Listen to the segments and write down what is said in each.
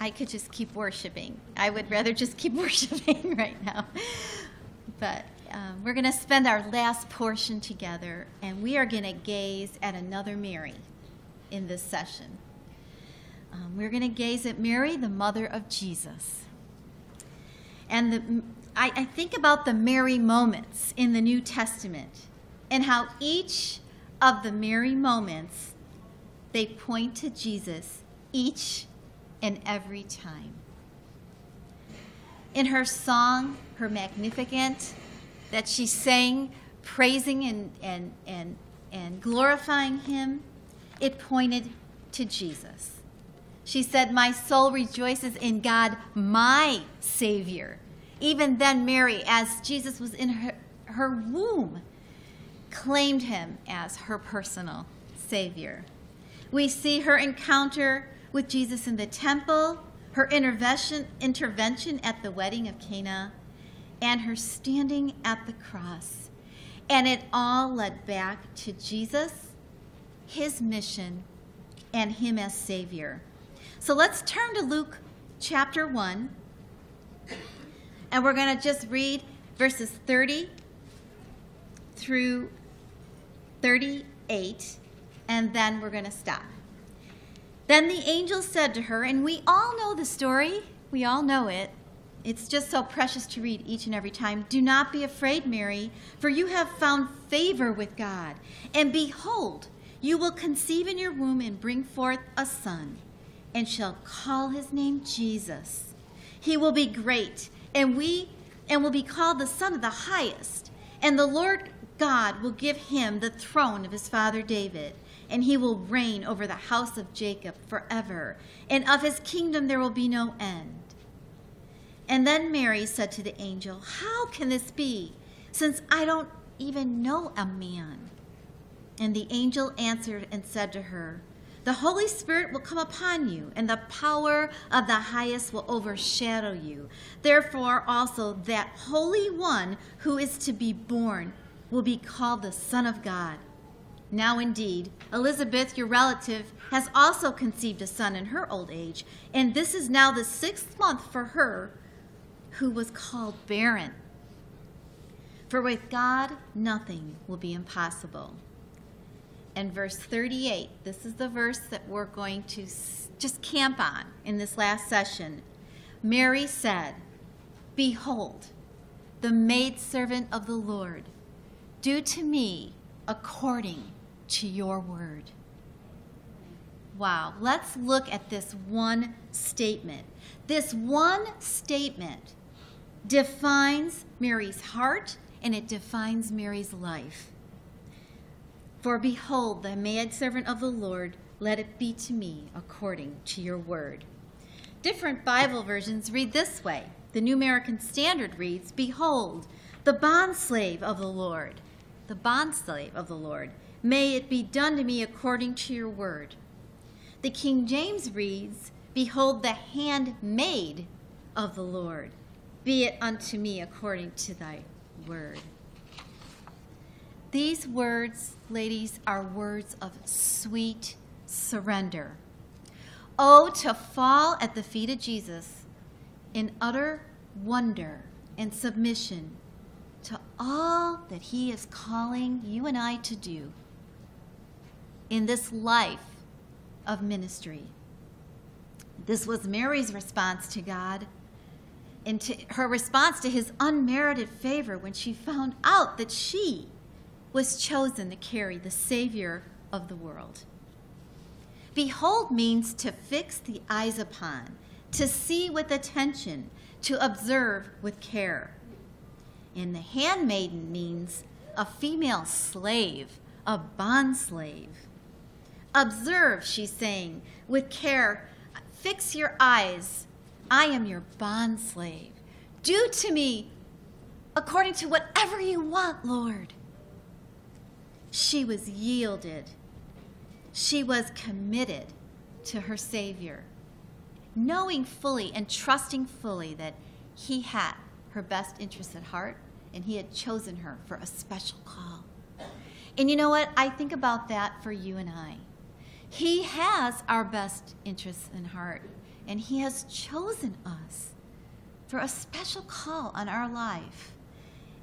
I could just keep worshiping. I would rather just keep worshiping right now. But we're going to spend our last portion together, and we are going to gaze at another Mary in this session. We're going to gaze at Mary, the mother of Jesus. And I think about the Mary moments in the New Testament and how each of the Mary moments, they point to Jesus each and every time. In her song, her Magnificat, that she sang, praising and glorifying him, it pointed to Jesus. She said, "My soul rejoices in God, my Savior." Even then, Mary, as Jesus was in her womb, claimed him as her personal Savior. We see her encounter with Jesus in the temple, her intervention at the wedding of Cana, and her standing at the cross. And it all led back to Jesus, his mission, and him as Savior. So let's turn to Luke chapter 1, and we're going to just read verses 30 through 38, and then we're going to stop. Then the angel said to her, and we all know the story. We all know it. It's just so precious to read each and every time. "Do not be afraid, Mary, for you have found favor with God. And behold, you will conceive in your womb and bring forth a son, and shall call his name Jesus. He will be great, and will be called the Son of the Highest. And the Lord God will give him the throne of his father David, and he will reign over the house of Jacob forever, and of his kingdom there will be no end." And then Mary said to the angel, "How can this be, since I don't even know a man?" And the angel answered and said to her, "The Holy Spirit will come upon you, and the power of the Highest will overshadow you. Therefore also that Holy One who is to be born will be called the Son of God. Now indeed, Elizabeth, your relative, has also conceived a son in her old age, and this is now the 6th month for her who was called barren. For with God, nothing will be impossible." And verse 38, this is the verse that we're going to just camp on in this last session. Mary said, "Behold, the maidservant of the Lord, do to me according to your word." Wow, let's look at this one statement. This one statement defines Mary's heart, and it defines Mary's life. "For behold, the maidservant of the Lord, let it be to me according to your word." Different Bible versions read this way. The New American Standard reads, "Behold, the bondslave of the Lord, the bondslave of the Lord, may it be done to me according to your word." The King James reads, "Behold, the handmaid of the Lord, be it unto me according to thy word." These words, ladies, are words of sweet surrender. Oh, to fall at the feet of Jesus in utter wonder and submission to all that he is calling you and I to do in this life of ministry. This was Mary's response to God, and to her response to his unmerited favor when she found out that she was chosen to carry the Savior of the world. Behold means to fix the eyes upon, to see with attention, to observe with care. And the handmaiden means a female slave, a bondslave. "Observe," she's saying, "with care, fix your eyes. I am your bondslave. Do to me according to whatever you want, Lord." She was yielded. She was committed to her Savior, knowing fully and trusting fully that he had her best interests at heart, and he had chosen her for a special call. And you know what? I think about that for you and I. He has our best interests in heart, and he has chosen us for a special call on our life.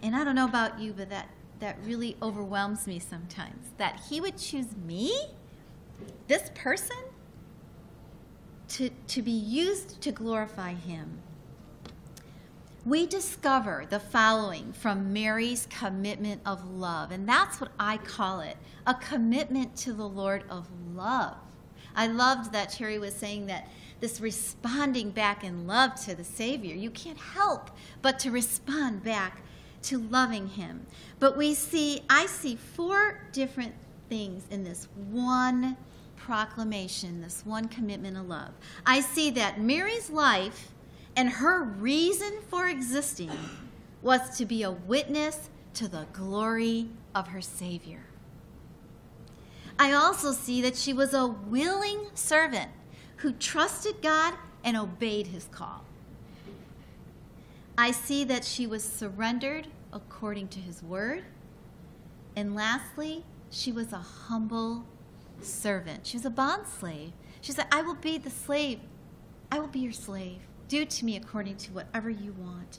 And I don't know about you, but that really overwhelms me sometimes, that he would choose me, this person, to be used to glorify him. We discover the following from Mary's commitment of love, and that's what I call it, a commitment to the Lord of love. I loved that Terry was saying that this responding back in love to the Savior. You can't help but to respond back to loving him. But I see four different things in this one proclamation, this one commitment of love. I see that Mary's life and her reason for existing was to be a witness to the glory of her Savior. I also see that she was a willing servant who trusted God and obeyed his call. I see that she was surrendered according to his word. And lastly, she was a humble servant. She was a bond slave. She said, I will be the slave. I will be your slave. Do to me according to whatever you want.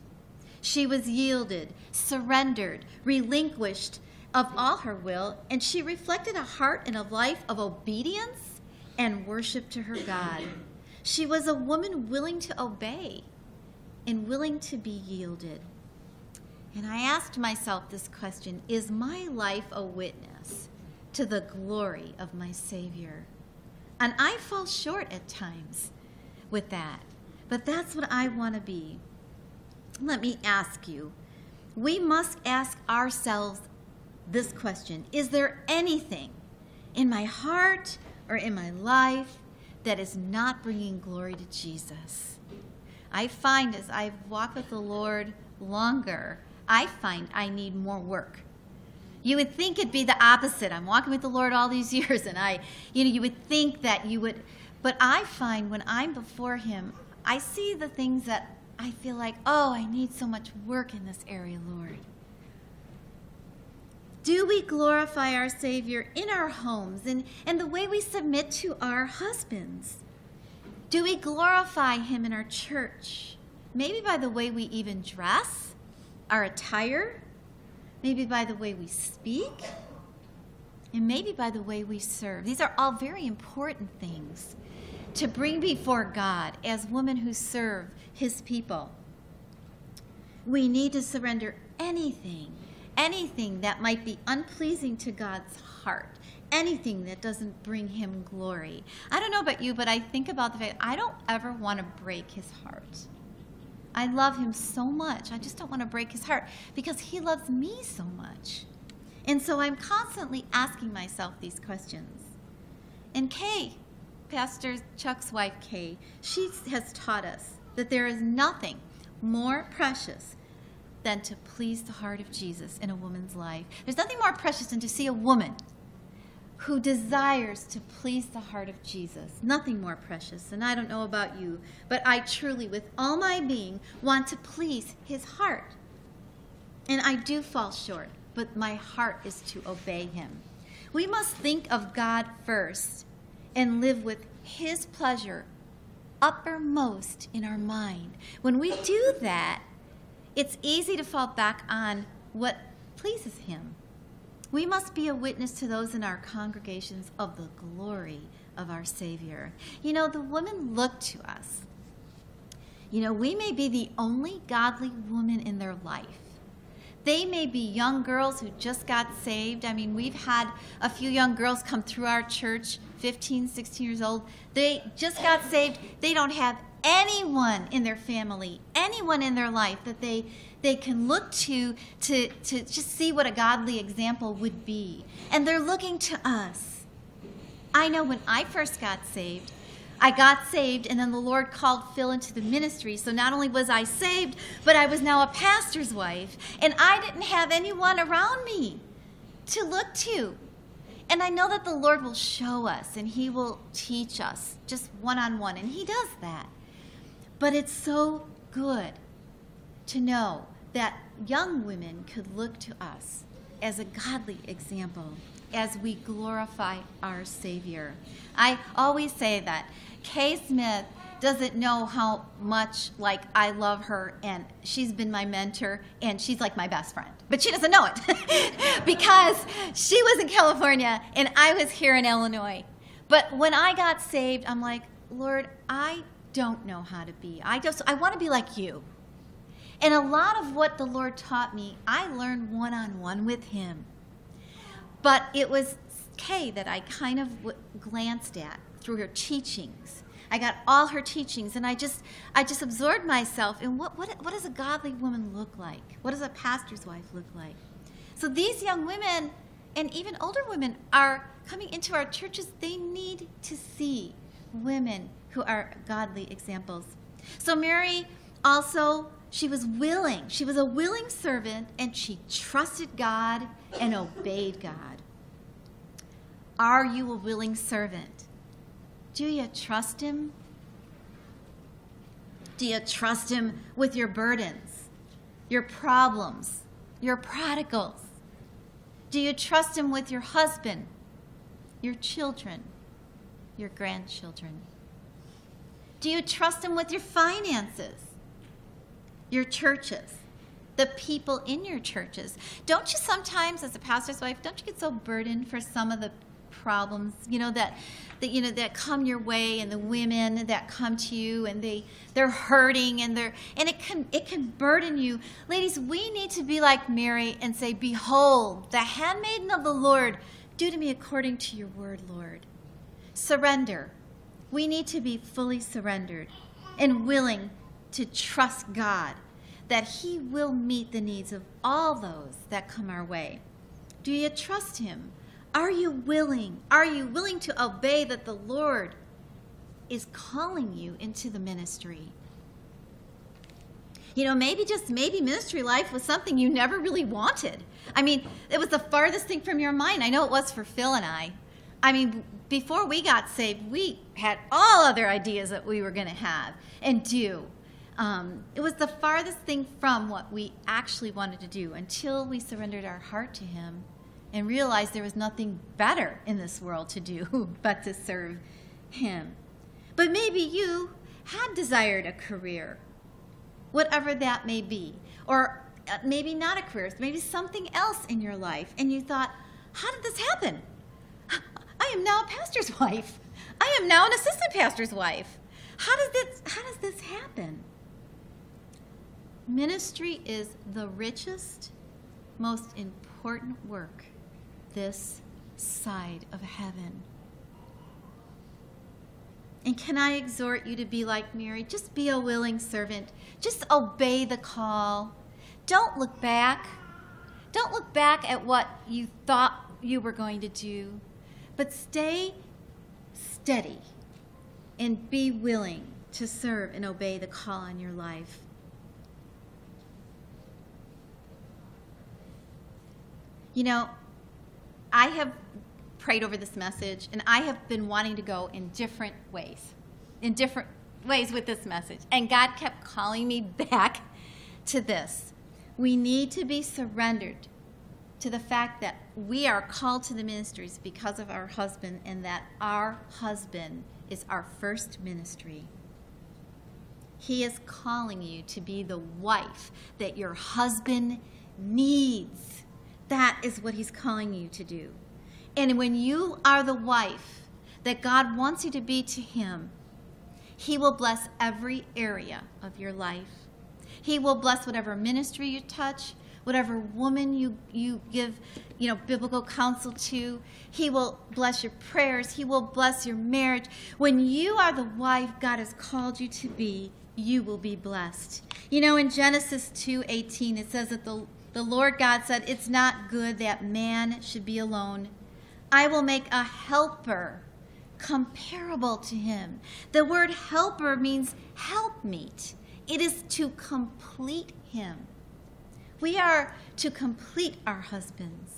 She was yielded, surrendered, relinquished of all her will, and she reflected a heart and a life of obedience and worship to her God. She was a woman willing to obey and willing to be yielded. And I asked myself this question, is my life a witness to the glory of my Savior? And I fall short at times with that. But that's what I want to be. Let me ask you, we must ask ourselves this question. Is there anything in my heart or in my life that is not bringing glory to Jesus? I find as I've walked with the Lord longer, I find I need more work. You would think it'd be the opposite. I'm walking with the Lord all these years, and you would think that you would, but I find when I'm before him, I see the things that I feel like, oh, I need so much work in this area, Lord. Do we glorify our Savior in our homes and the way we submit to our husbands? Do we glorify him in our church? Maybe by the way we even dress, our attire, maybe by the way we speak, and maybe by the way we serve. These are all very important things to bring before God as women who serve his people. We need to surrender anything that might be unpleasing to God's heart, anything that doesn't bring him glory. I don't know about you, but I think about the fact I don't ever want to break his heart. I love him so much. I just don't want to break his heart because he loves me so much. And so I'm constantly asking myself these questions. And Kay, Pastor Chuck's wife, Kay, she has taught us that there is nothing more precious than to please the heart of Jesus in a woman's life. There's nothing more precious than to see a woman who desires to please the heart of Jesus. Nothing more precious. And I don't know about you, but I truly, with all my being, want to please his heart. And I do fall short, but my heart is to obey him. We must think of God first and live with his pleasure uppermost in our mind. When we do that, it's easy to fall back on what pleases him. We must be a witness to those in our congregations of the glory of our Savior. You know, the women look to us. You know, we may be the only godly woman in their life. They may be young girls who just got saved. I mean, we've had a few young girls come through our church, 15, 16 years old. They just got saved. They don't have anyone in their family, anyone in their life that they can look to just see what a godly example would be. And they're looking to us. I know when I first got saved, I got saved, and then the Lord called Phil into the ministry. So not only was I saved, but I was now a pastor's wife. And I didn't have anyone around me to look to. And I know that the Lord will show us, and he will teach us just one-on-one, and he does that. But it's so good to know that young women could look to us as a godly example as we glorify our Savior. I always say that Kay Smith doesn't know how much, like, I love her, and she's been my mentor, and she's like my best friend. But she doesn't know it because she was in California and I was here in Illinois. But when I got saved, I'm like, Lord, I don't know how to be. I want to be like you. And a lot of what the Lord taught me, I learned one-on-one with him. But it was Kay that I kind of glanced at through her teachings. I got all her teachings, and I just absorbed myself in what does a godly woman look like? What does a pastor's wife look like? So these young women, and even older women, are coming into our churches. They need to see women who are godly examples. So Mary also, she was willing. She was a willing servant, and she trusted God and obeyed God. Are you a willing servant? Do you trust him? Do you trust him with your burdens, your problems, your prodigals? Do you trust him with your husband, your children, your grandchildren? Do you trust him with your finances, your churches, the people in your churches? Don't you sometimes, as a pastor's wife, don't you get so burdened for some of the problems, you know, that come your way, and the women that come to you, and they're hurting, and it can burden you. Ladies, we need to be like Mary and say, "Behold, the handmaiden of the Lord, do to me according to your word, Lord." Surrender. We need to be fully surrendered and willing to trust God that he will meet the needs of all those that come our way. Do you trust him? Are you willing? Are you willing to obey that the Lord is calling you into the ministry? You know, maybe, just maybe, ministry life was something you never really wanted. I mean, it was the farthest thing from your mind. I know it was for Phil and I. I mean, before we got saved, we had all other ideas that we were going to have and do. It was the farthest thing from what we actually wanted to do until we surrendered our heart to him and realized there was nothing better in this world to do but to serve him. But maybe you had desired a career, whatever that may be, or maybe not a career, maybe something else in your life, and you thought, how did this happen? I am now a pastor's wife. I am now an assistant pastor's wife. How does this happen? Ministry is the richest, most important work this side of heaven. And can I exhort you to be like Mary? Just be a willing servant. Just obey the call. Don't look back. Don't look back at what you thought you were going to do, but stay steady and be willing to serve and obey the call on your life. You know, I have prayed over this message, and I have been wanting to go in different ways with this message. And God kept calling me back to this. We need to be surrendered to the fact that we are called to the ministries because of our husband, and that our husband is our first ministry. He is calling you to be the wife that your husband needs. That is what he's calling you to do. And when you are the wife that God wants you to be to him, he will bless every area of your life. He will bless whatever ministry you touch, whatever woman you give, you know, biblical counsel to. He will bless your prayers. He will bless your marriage. When you are the wife God has called you to be, you will be blessed. You know, in Genesis 2:18, it says that the Lord God said, "It's not good that man should be alone. I will make a helper comparable to him." The word helper means helpmeet. It is to complete him. We are to complete our husbands.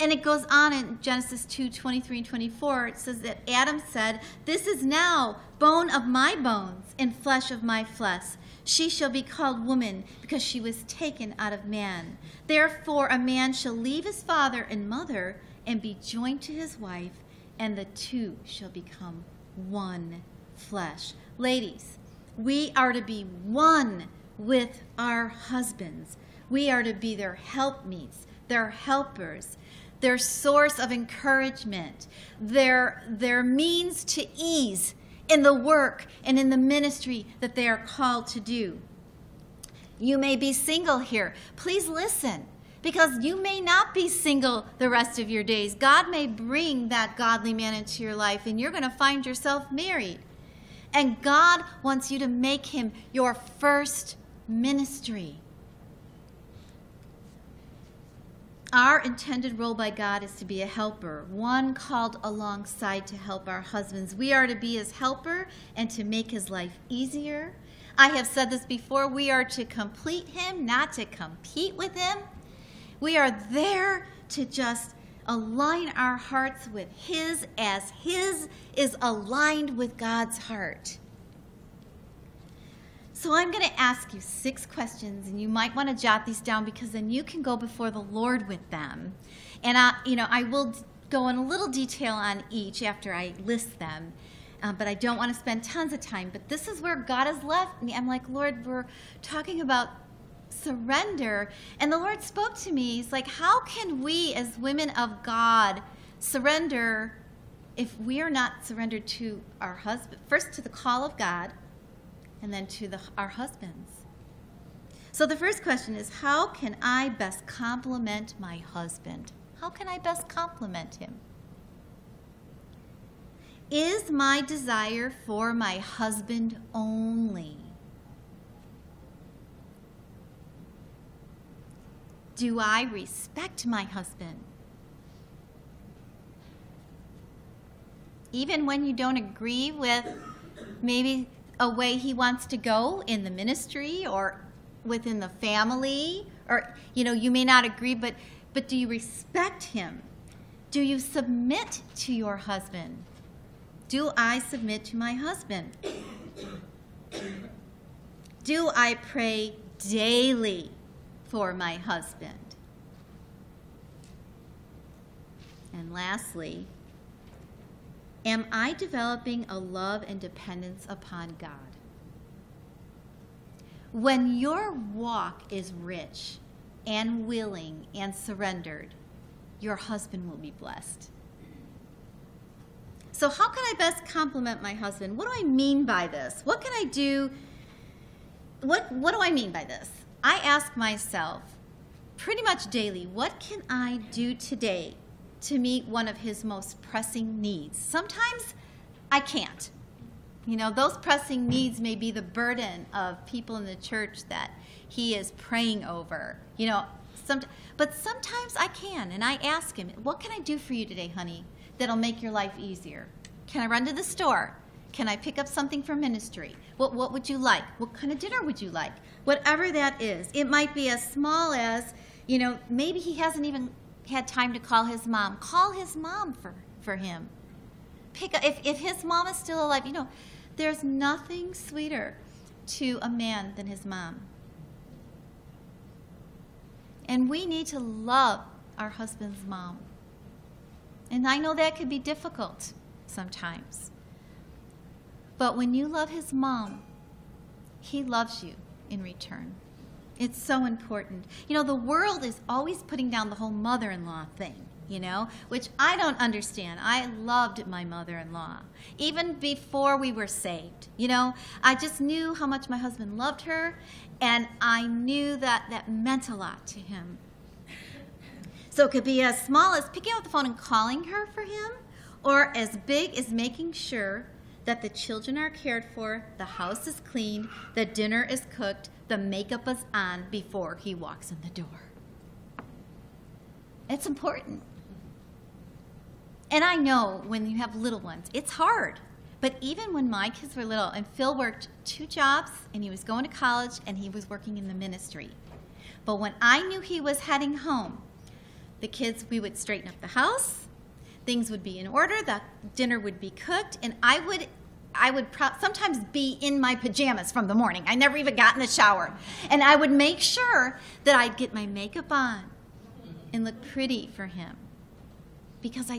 And it goes on in Genesis 2:23 and 24. It says that Adam said, "This is now bone of my bones and flesh of my flesh. She shall be called woman, because she was taken out of man. Therefore a man shall leave his father and mother and be joined to his wife, and the two shall become one flesh." Ladies, We are to be one with our husbands. We are to be their helpmeets, their helpers, their source of encouragement, their means to ease in the work and in the ministry that they are called to do. You may be single here. Please listen, because you may not be single the rest of your days. God may bring that godly man into your life, and you're going to find yourself married. And God wants you to make him your first ministry. Our intended role by God is to be a helper, one called alongside to help our husbands. We are to be his helper and to make his life easier. I have said this before, we are to complete him, not to compete with him. We are there to just align our hearts with his as his is aligned with God's heart. So I'm going to ask you 6 questions, and you might want to jot these down, because then you can go before the Lord with them. And I will go in a little detail on each after I list them, but I don't want to spend tons of time. But this is where God has left me. I'm like, Lord, we're talking about surrender. And the Lord spoke to me. He's like, how can we as women of God surrender if we are not surrendered to our husband? First to the call of God, and then to our husbands. So the first question is, how can I best compliment my husband? How can I best compliment him? Is my desire for my husband only? Do I respect my husband? Even when you don't agree with maybe a way he wants to go in the ministry or within the family, or you may not agree, but do you respect him? Do you submit to your husband? Do I submit to my husband? Do I pray daily for my husband? And lastly, am I developing a love and dependence upon God? When your walk is rich and willing and surrendered, your husband will be blessed. So how can I best compliment my husband? What do I mean by this? What can I do? What do I mean by this? I ask myself pretty much daily, what can I do today to meet one of his most pressing needs? Sometimes I can't. Those pressing needs may be the burden of people in the church that he is praying over. But sometimes I can, and I ask him, what can I do for you today, honey, that'll make your life easier? Can I run to the store? Can I pick up something for ministry? What would you like? What kind of dinner would you like? Whatever that is. It might be as small as, maybe he hasn't even had time to call his mom. Call his mom for him. Pick up, if his mom is still alive, there's nothing sweeter to a man than his mom. And we need to love our husband's mom. And I know that could be difficult sometimes. But when you love his mom, he loves you in return. It's so important. The world is always putting down the whole mother-in-law thing, which I don't understand. I loved my mother-in-law, even before we were saved. I just knew how much my husband loved her, and I knew that that meant a lot to him. So it could be as small as picking up the phone and calling her for him, or as big as making sure that the children are cared for, the house is cleaned, the dinner is cooked, the makeup is on before he walks in the door. It's important. And I know when you have little ones, it's hard. But even when my kids were little, and Phil worked 2 jobs, and he was going to college, and he was working in the ministry. But when I knew he was heading home, the kids, we would straighten up the house, things would be in order, the dinner would be cooked, and I would sometimes be in my pajamas from the morning. I never even got in the shower. And I would make sure that I'd get my makeup on and look pretty for him, because I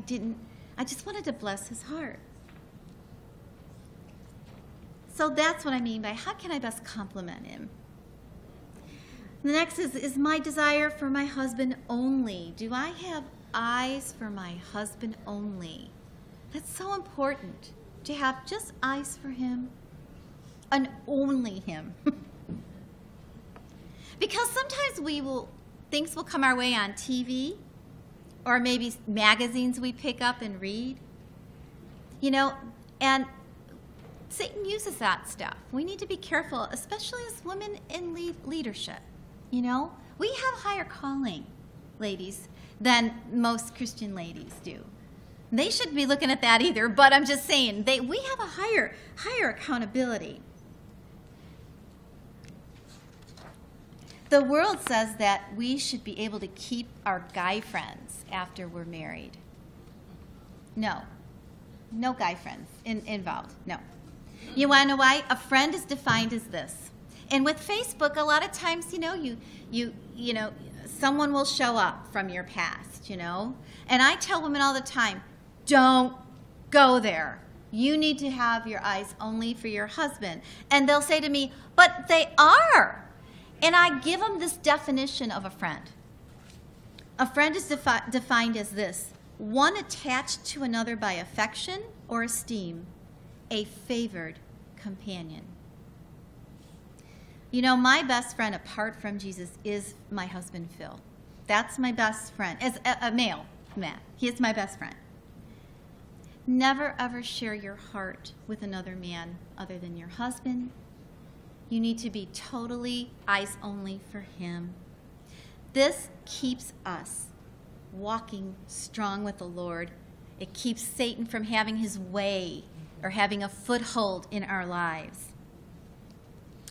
just wanted to bless his heart. So that's what I mean by how can I best compliment him? The next is my desire for my husband only. Do I have eyes for my husband only? That's so important, to have just eyes for him and only him. Because sometimes things will come our way on TV, or maybe magazines we pick up and read. You know, and Satan uses that stuff. We need to be careful, especially as women in leadership. You know, we have higher calling, ladies, than most Christian ladies do. They shouldn't be looking at that either, but I'm just saying, we have a higher accountability. The world says that we should be able to keep our guy friends after we're married. No. No guy friends involved. No. You want to know why? A friend is defined as this. And with Facebook, a lot of times, you know, you know, someone will show up from your past, you know. And I tell women all the time, don't go there. You need to have your eyes only for your husband. And they'll say to me, but they are. And I give them this definition of a friend. A friend is defined as this: one attached to another by affection or esteem, a favored companion. You know, my best friend apart from Jesus is my husband, Phil. That's my best friend, as a male man. He is my best friend. Never ever share your heart with another man other than your husband. You need to be totally eyes only for him. This keeps us walking strong with the Lord. It keeps Satan from having his way or having a foothold in our lives.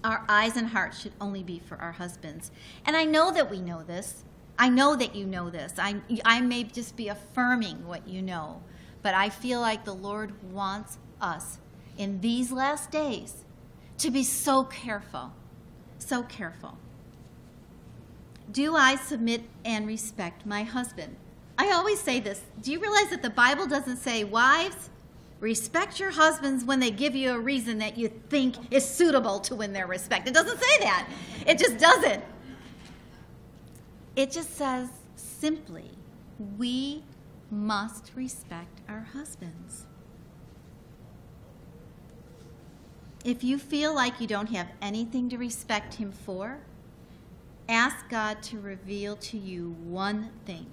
Our eyes and hearts should only be for our husbands. And I know that we know this. I know that you know this. I may just be affirming what you know, but I feel like the Lord wants us in these last days to be so careful, so careful. Do I submit and respect my husband? I always say this. Do you realize that the Bible doesn't say, wives, respect your husbands when they give you a reason that you think is suitable to win their respect? It doesn't say that. It just doesn't. It just says simply, we must respect our husbands. If you feel like you don't have anything to respect him for, ask God to reveal to you one thing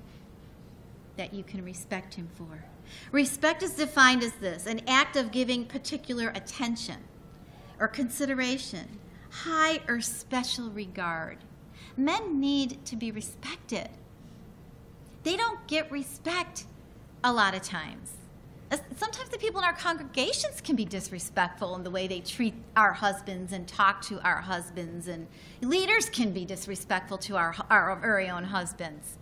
that you can respect him for. Respect is defined as this: an act of giving particular attention or consideration, high or special regard. Men need to be respected. They don't get respect a lot of times. Sometimes the people in our congregations can be disrespectful in the way they treat our husbands and talk to our husbands, and leaders can be disrespectful to our very own husbands.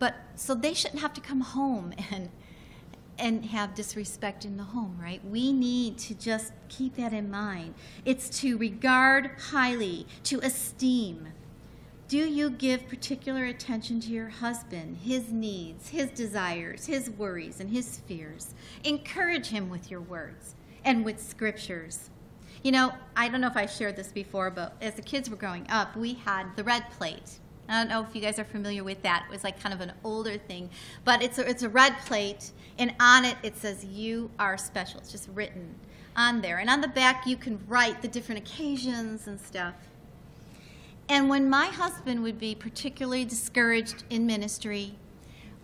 But so they shouldn't have to come home and have disrespect in the home, right? We need to just keep that in mind. It's to regard highly, to esteem. Do you give particular attention to your husband, his needs, his desires, his worries, and his fears? Encourage him with your words and with scriptures. You know, I don't know if I've shared this before, but as the kids were growing up, we had the red plate. I don't know if you guys are familiar with that. It was like kind of an older thing, but it's a red plate, and on it, it says, you are special. It's just written on there. And on the back, you can write the different occasions and stuff. And when my husband would be particularly discouraged in ministry,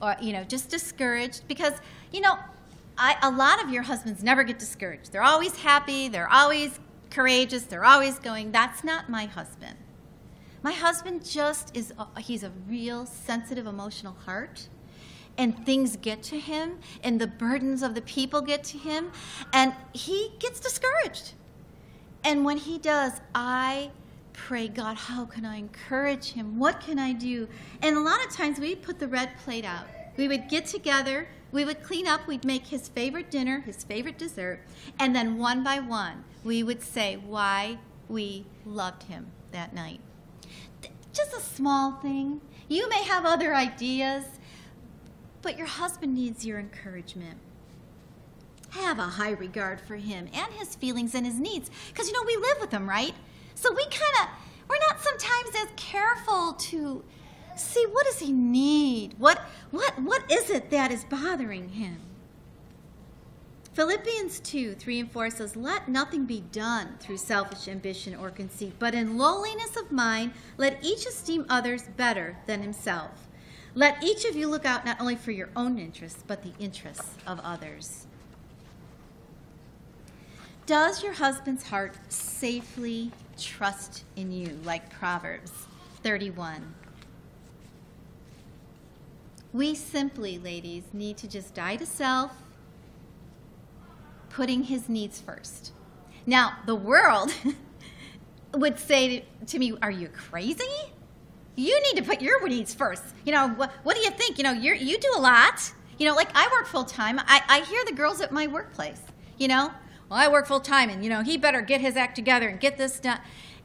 or, you know, just discouraged, because, you know, a lot of your husbands never get discouraged. They're always happy. They're always courageous. They're always going. That's not my husband. My husband just is, he's a real sensitive, emotional heart, and things get to him, and the burdens of the people get to him, and he gets discouraged. And when he does, I pray, God, how can I encourage him? What can I do? And a lot of times we put the red plate out. We would get together, we would clean up, we'd make his favorite dinner, his favorite dessert, and then one by one, we would say why we loved him that night. Just a small thing. You may have other ideas, but your husband needs your encouragement. have a high regard for him and his feelings and his needs, because, you know, we live with him, right? So we kind of, we're not sometimes as careful to see what does he need? What is it that is bothering him? Philippians 2:3 and 4 says, let nothing be done through selfish ambition or conceit, but in lowliness of mind, let each esteem others better than himself. Let each of you look out not only for your own interests, but the interests of others. Does your husband's heart safely trust in you, like Proverbs 31? We simply, ladies, need to just die to self, putting his needs first. Now, the world would say to me, are you crazy? You need to put your needs first. You know, what do you think? You know, you do a lot. You know, like I work full time. I hear the girls at my workplace, you know, well, I work full time and, you know, he better get his act together and get this done.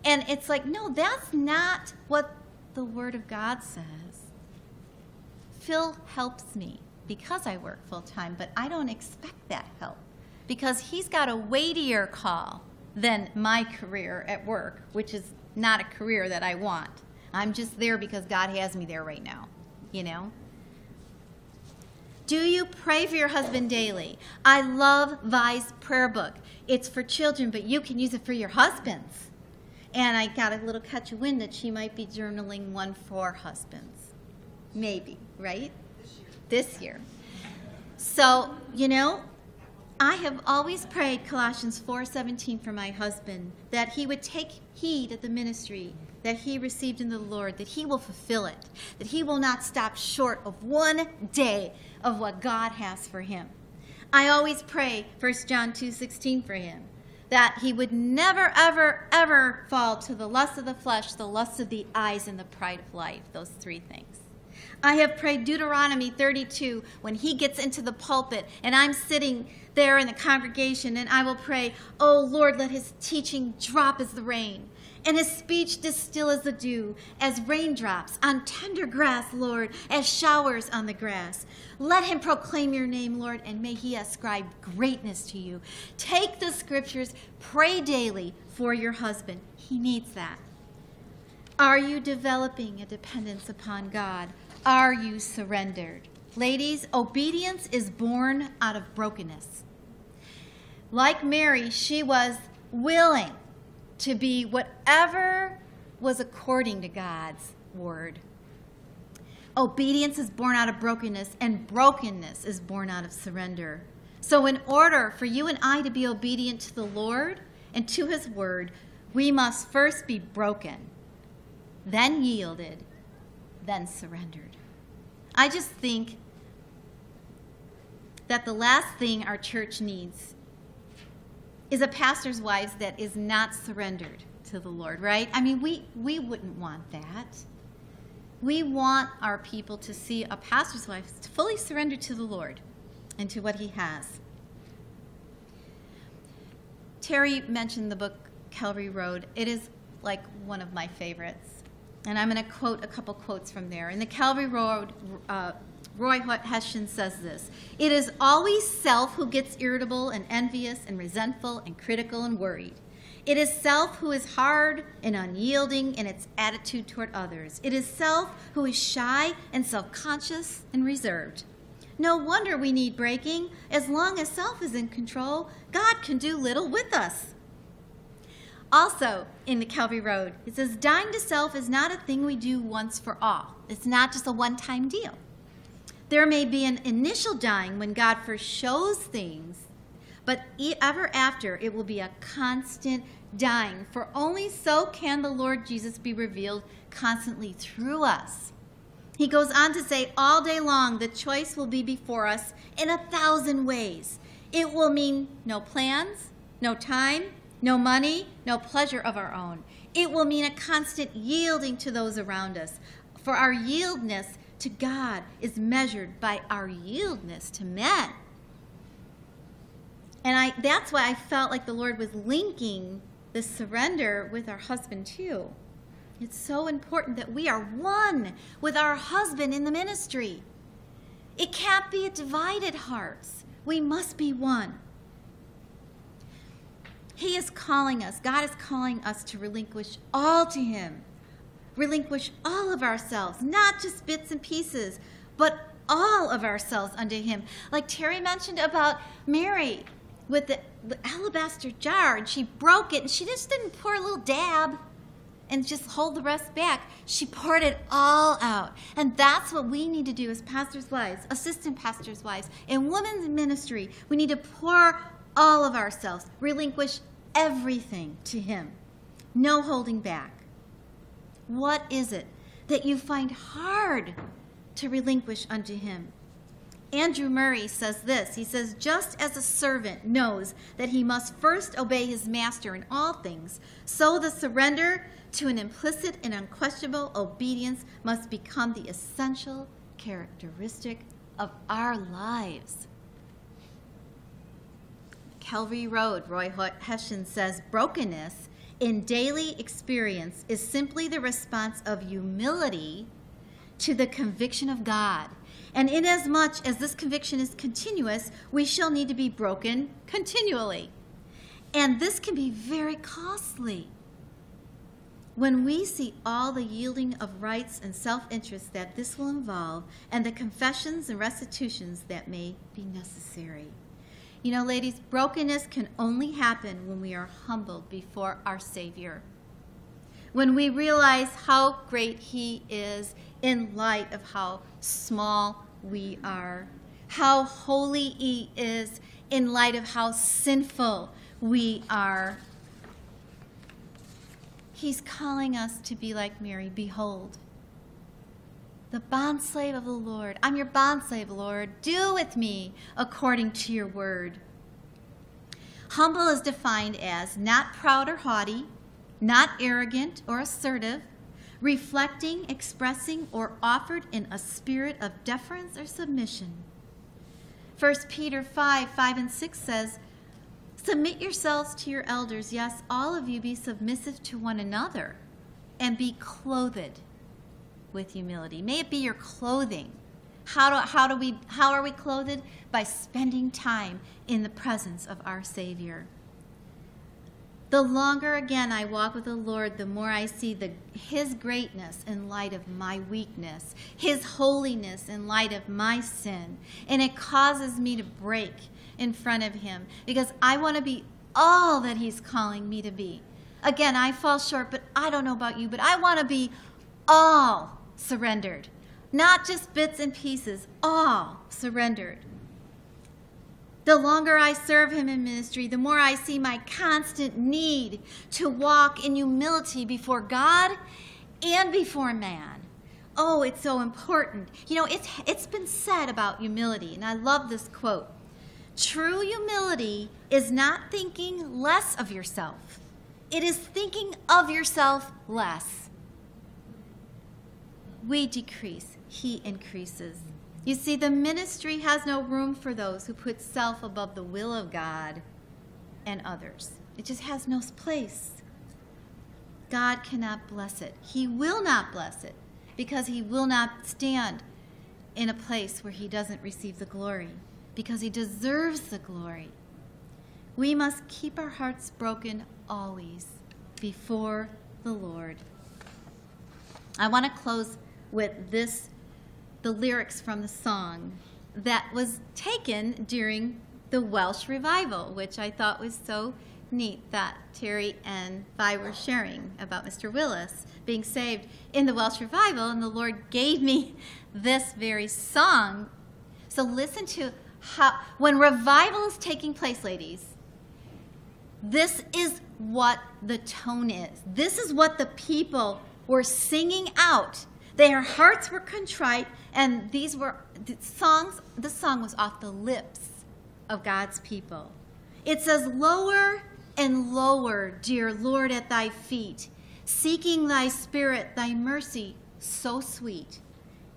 And it's like, no, that's not what the Word of God says. Phil helps me because I work full time, but I don't expect that help because he's got a weightier call than my career at work, which is not a career that I want. I'm just there because God has me there right now, you know? Do you pray for your husband daily? I love Vi's prayer book. It's for children, but you can use it for your husbands. And I got a little catch of wind that she might be journaling one for husbands. Maybe, right? This year. So, you know, I have always prayed Colossians 4:17 for my husband, that he would take heed of the ministry that he received in the Lord, that he will fulfill it, that he will not stop short of one day of what God has for him. I always pray 1 John 2:16 for him, that he would never, ever, ever fall to the lust of the flesh, the lust of the eyes, and the pride of life, those three things. I have prayed Deuteronomy 32 when he gets into the pulpit and I'm sitting there in the congregation, and I will pray, oh Lord, let his teaching drop as the rain, and his speech distill as the dew, as raindrops on tender grass, Lord, as showers on the grass. Let him proclaim your name, Lord, and may he ascribe greatness to you. Take the scriptures, pray daily for your husband. He needs that. Are you developing a dependence upon God? Are you surrendered? Ladies, obedience is born out of brokenness. Like Mary, she was willing to be whatever was according to God's word. Obedience is born out of brokenness, and brokenness is born out of surrender. So in order for you and I to be obedient to the Lord and to his word, we must first be broken, then yielded, then surrendered. I just think that the last thing our church needs is a pastor's wife that is not surrendered to the Lord, right? I mean, we wouldn't want that. We want our people to see a pastor's wife fully surrendered to the Lord and to what he has. Terry mentioned the book Calvary Road. It is like one of my favorites. And I'm going to quote a couple quotes from there. In the Calvary Road, Roy Hession says this: it is always self who gets irritable and envious and resentful and critical and worried. It is self who is hard and unyielding in its attitude toward others. It is self who is shy and self-conscious and reserved. No wonder we need breaking. As long as self is in control, God can do little with us. Also, in the Calvary Road, it says, dying to self is not a thing we do once for all. It's not just a one-time deal. There may be an initial dying when God first shows things, but ever after it will be a constant dying, for only so can the Lord Jesus be revealed constantly through us. He goes on to say, all day long the choice will be before us in 1,000 ways. It will mean no plans, no time, no money, no pleasure of our own. It will mean a constant yielding to those around us. For our yieldness to God is measured by our yieldness to men. And that's why I felt like the Lord was linking the surrender with our husband too. It's so important that we are one with our husband in the ministry. It can't be a divided hearts. We must be one. He is calling us. God is calling us to relinquish all to him. Relinquish all of ourselves, not just bits and pieces, but all of ourselves unto him. Like Terry mentioned about Mary with the alabaster jar, and she broke it, and she just didn't pour a little dab and just hold the rest back. She poured it all out. And that's what we need to do as pastors' wives, assistant pastors' wives, and women's ministry. We need to pour all of ourselves, relinquish everything to him. No holding back. What is it that you find hard to relinquish unto him? Andrew Murray says this. He says, just as a servant knows that he must first obey his master in all things, so the surrender to an implicit and unquestionable obedience must become the essential characteristic of our lives. Calvary Road, Roy Hession says, brokenness in daily experience is simply the response of humility to the conviction of God. And inasmuch as this conviction is continuous, we shall need to be broken continually. And this can be very costly. When we see all the yielding of rights and self-interest that this will involve, and the confessions and restitutions that may be necessary. You know, ladies, brokenness can only happen when we are humbled before our Savior. When we realize how great he is in light of how small we are, how holy he is in light of how sinful we are. He's calling us to be like Mary. Behold, the bondslave of the Lord. I'm your bondslave, Lord. Do with me according to your word. Humble is defined as not proud or haughty, not arrogant or assertive, reflecting, expressing, or offered in a spirit of deference or submission. 1 Peter 5:5 and 6 says, submit yourselves to your elders. Yes, all of you be submissive to one another and be clothed with humility. May it be your clothing. How are we clothed? By spending time in the presence of our Savior. The longer, again, I walk with the Lord, the more I see his greatness in light of my weakness, his holiness in light of my sin. And it causes me to break in front of him because I want to be all that he's calling me to be. Again, I fall short, but I don't know about you, but I want to be all surrendered, not just bits and pieces, all surrendered. The longer I serve him in ministry, the more I see my constant need to walk in humility before God and before man. Oh, it's so important. You know, it's been said about humility, and I love this quote. True humility is not thinking less of yourself. It is thinking of yourself less. We decrease, he increases. You see, the ministry has no room for those who put self above the will of God and others. It just has no place. God cannot bless it. He will not bless it because he will not stand in a place where he doesn't receive the glory because he deserves the glory. We must keep our hearts broken always before the Lord. I want to close with this, the lyrics from the song that was taken during the Welsh Revival, which I thought was so neat that Terry and Vi were sharing about Mr. Willis being saved in the Welsh Revival, and the Lord gave me this very song. So listen to how, when revival is taking place, ladies, this is what the tone is. This is what the people were singing out. Their hearts were contrite, and these were songs. The song was off the lips of God's people. It says, lower and lower, dear Lord, at thy feet, seeking thy spirit, thy mercy so sweet.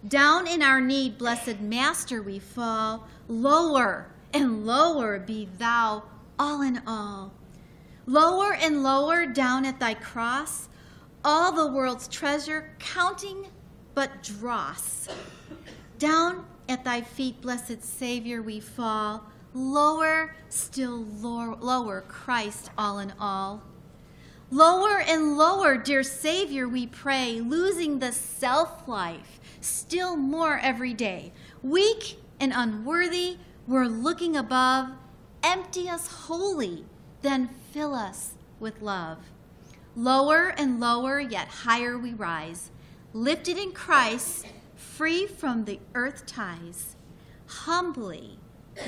Down in our need, blessed Master, we fall. Lower and lower be thou all in all. Lower and lower down at thy cross, all the world's treasure counting but dross. Down at thy feet, blessed Savior, we fall. lower, still lower, Christ all in all. Lower and lower, dear Savior, we pray, losing the self-life, still more every day. Weak and unworthy, we're looking above. Empty us wholly, then fill us with love. Lower and lower, yet higher we rise, lifted in Christ, free from the earth ties. Humbly,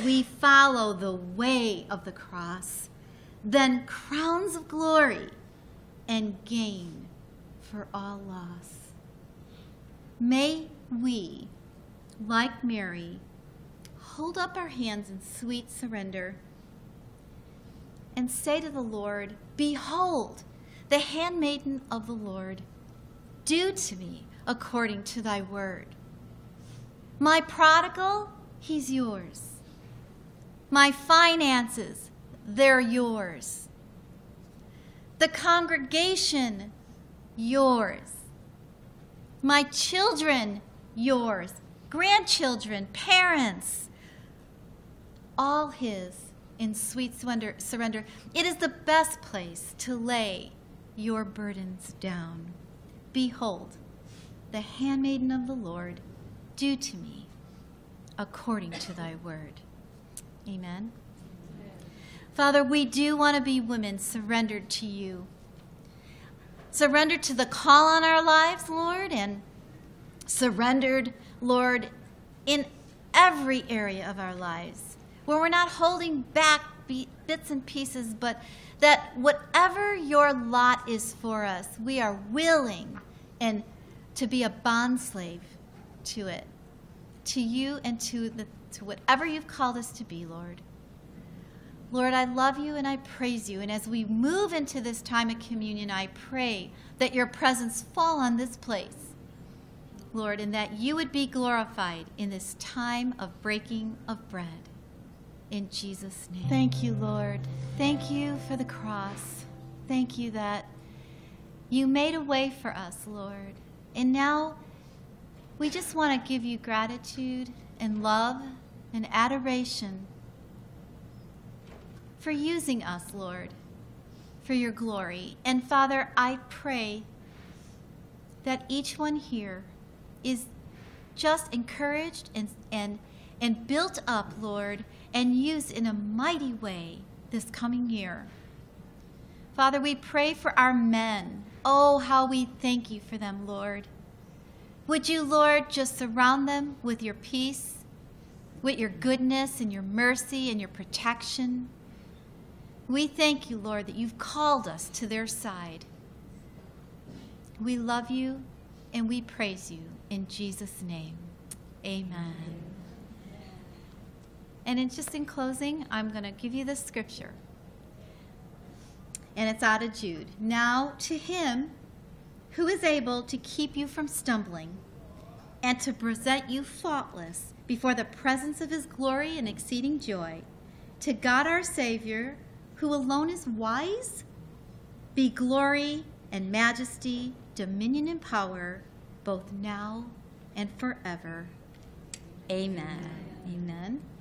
we follow the way of the cross, then crowns of glory and gain for all loss. May we, like Mary, hold up our hands in sweet surrender and say to the Lord, "Behold, the handmaiden of the Lord, do to me according to thy word. My prodigal, he's yours. My finances, they're yours. The congregation, yours. My children, yours. Grandchildren, parents, all his in sweet surrender. It is the best place to lay your burdens down. Behold, the handmaiden of the Lord, do to me according to thy word." Amen. Father, we do want to be women surrendered to you. Surrendered to the call on our lives, Lord, and surrendered, Lord, in every area of our lives, where we're not holding back bits and pieces, but that whatever your lot is for us, we are willing and to be a bondslave to it, to you and to whatever you've called us to be, Lord. Lord, I love you and I praise you. And as we move into this time of communion, I pray that your presence fall on this place, Lord, and that you would be glorified in this time of breaking of bread. In Jesus' name. Thank you, Lord. Thank you for the cross. Thank you that you made a way for us, Lord. And now we just want to give you gratitude and love and adoration for using us, Lord, for your glory. And Father, I pray that each one here is just encouraged and built up, Lord, and used in a mighty way this coming year. Father, we pray for our men. Oh, how we thank you for them, Lord. Would you, Lord, just surround them with your peace, with your goodness and your mercy and your protection. We thank you, Lord, that you've called us to their side. We love you and we praise you in Jesus' name. Amen. And just in closing, I'm going to give you this scripture. And it's out of Jude. "Now to him who is able to keep you from stumbling and to present you faultless before the presence of his glory and exceeding joy, to God our Savior, who alone is wise, be glory and majesty, dominion and power, both now and forever." Amen. Amen. Amen.